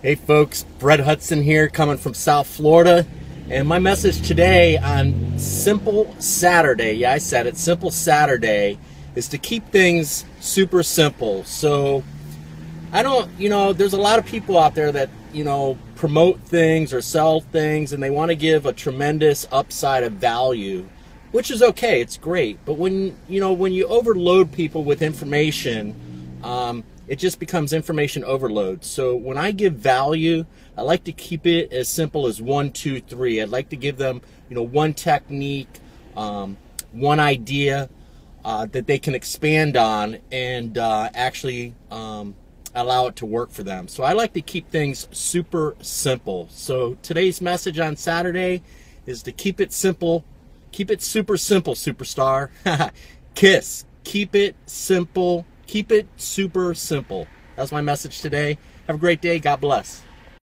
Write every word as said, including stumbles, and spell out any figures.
Hey folks, Brett Hudson here, coming from South Florida, and my message today on Simple Saturday, yeah I said it, Simple Saturday, is to keep things super simple. So, I don't, you know, there's a lot of people out there that, you know, promote things or sell things, and they want to give a tremendous upside of value, which is okay, it's great, but when, you know, when you overload people with information, um, it just becomes information overload. So when I give value, I like to keep it as simple as one, two, three. I'd like to give them, you know, one technique, um, one idea uh, that they can expand on and uh, actually um, allow it to work for them. So I like to keep things super simple. So today's message on Saturday is to keep it simple. Keep it super simple, superstar. KISS. Keep it simple. Keep it super simple. That's my message today. Have a great day. God bless.